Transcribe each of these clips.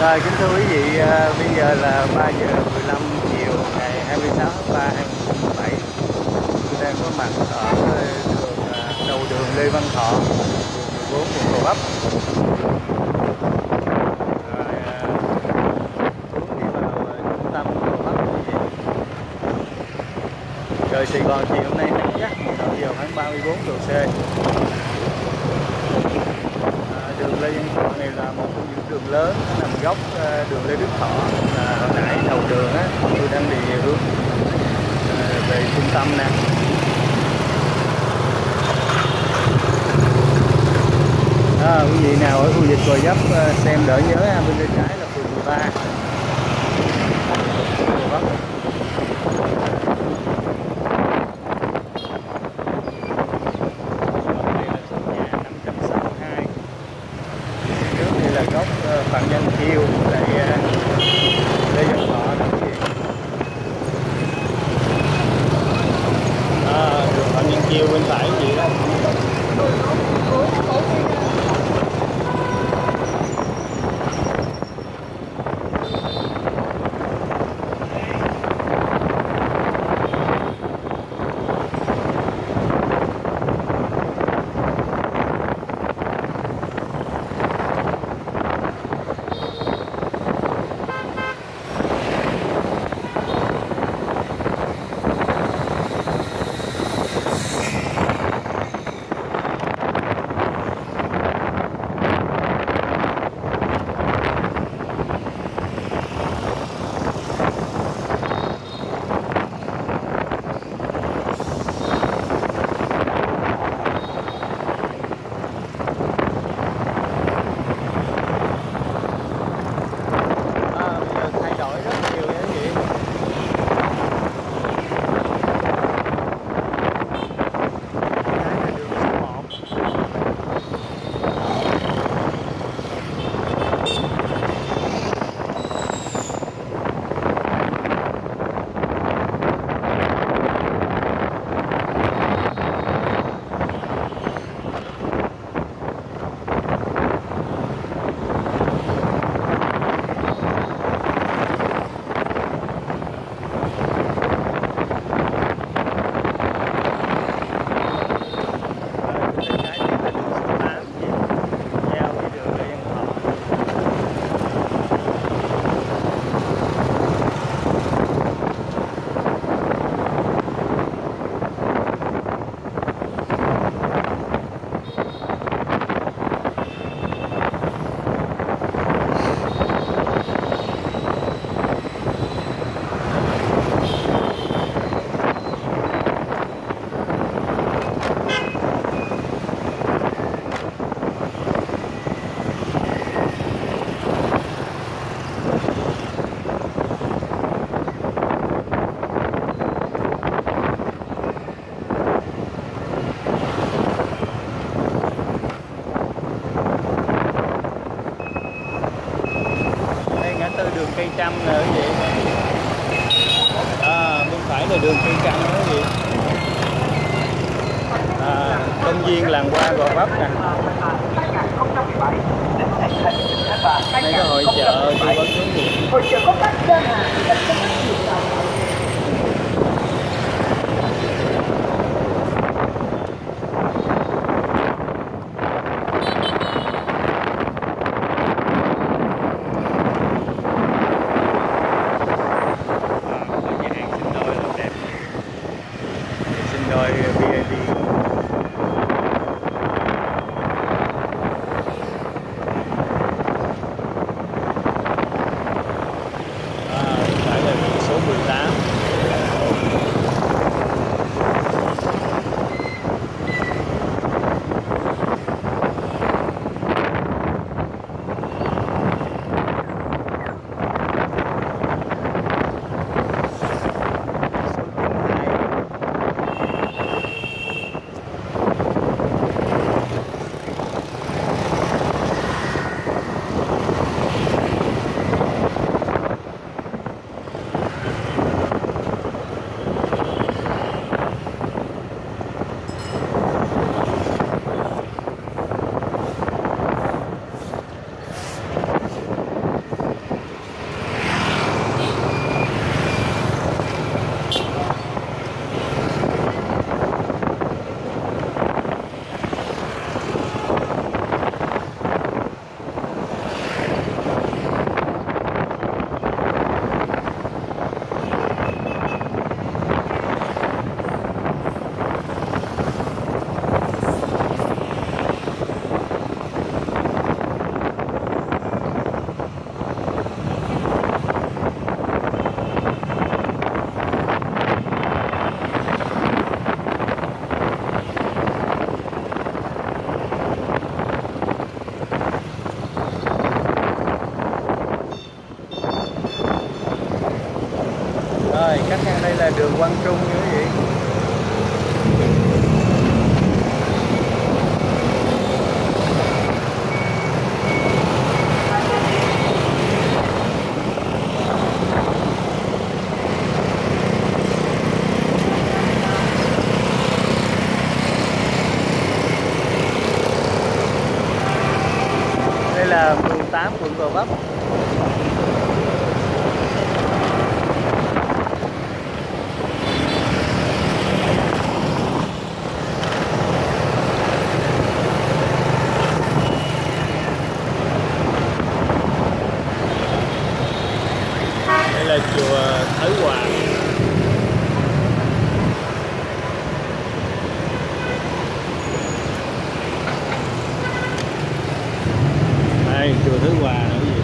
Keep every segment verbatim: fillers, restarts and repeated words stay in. Rồi kính thưa quý vị, à, bây giờ là ba giờ mười lăm chiều ngày hai mươi sáu tháng ba hai nghìn không trăm mười bảy. Tôi đang có mặt ở đường, đầu đường Lê Văn Thọ, mười bốn quận Gò Vấp. Rồi à, hướng đi vào trung tâm Gò Vấp. Trời Sài Gòn chiều hôm nay nắng gắt, nhiệt độ vào khoảng ba mươi bốn độ C. Đường Lê Văn Thọ này là một trong những đường lớn, nó nằm góc đường Lê Đức Thọ. À, hồi nãy đầu đường á, tôi đang đi hướng à, về trung tâm nè. À, quý vị nào ở khu vực Gò Vấp xem đỡ nhớ ha, bên tay trái là phường mười ba. Phạm Văn Thiêu tại Lê Văn Thọ đó chị. À, đường Phạm Văn Thiêu bên phải gì đó. Cây trăm nè quý vị, à, bên phải là đường cây trăm đó quý vị, à, công viên làng hoa Gò Vấp nè, đây có hội chợ tư vấn hướng nghiệp. Quang Trung như vậy. mười tám quận Gò Vấp. Đây là chùa Thái Hòa. Chùa Thái Hòa là cái gì?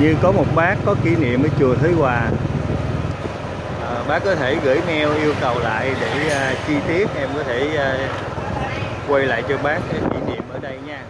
Như có một bác có kỷ niệm ở chùa Thái Hòa, à, bác có thể gửi mail yêu cầu lại để uh, chi tiết em có thể uh, quay lại cho bác cái kỷ niệm ở đây nha.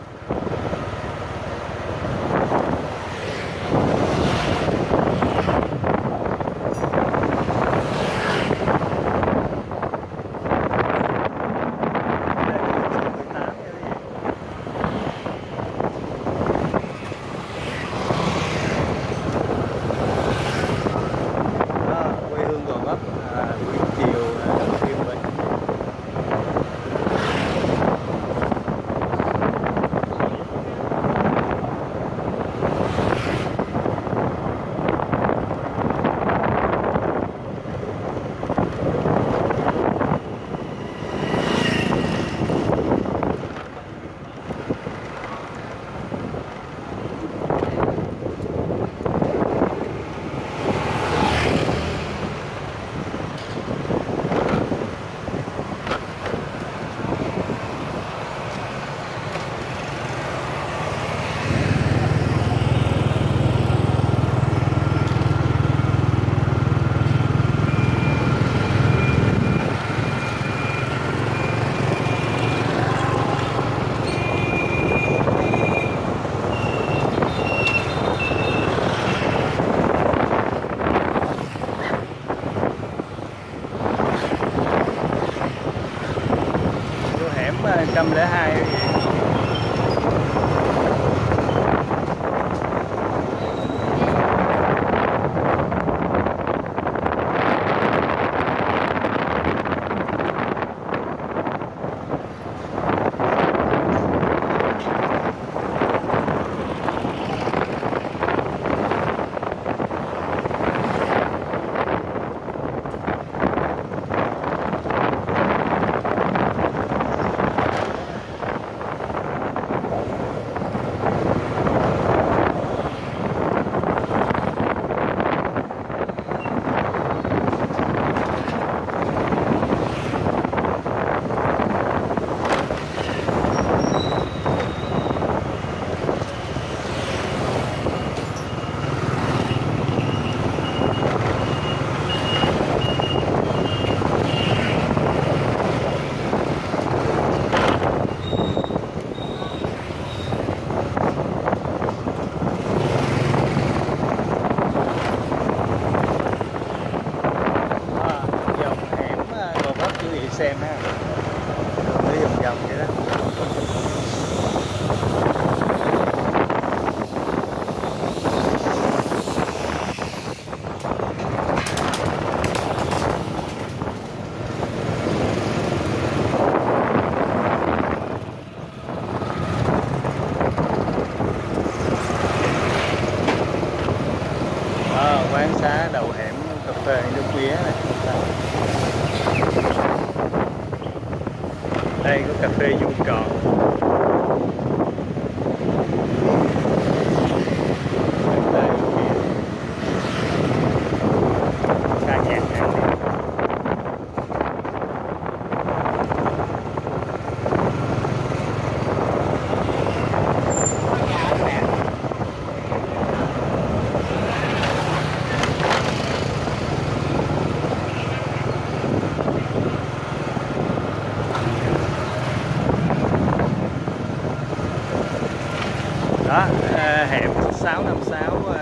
một không hai xem ha, đi vòng vòng vậy đó. Wow, quán xá đầu hẻm cà phê nước mía này. Đây có cà phê Yuka. sáu năm sáu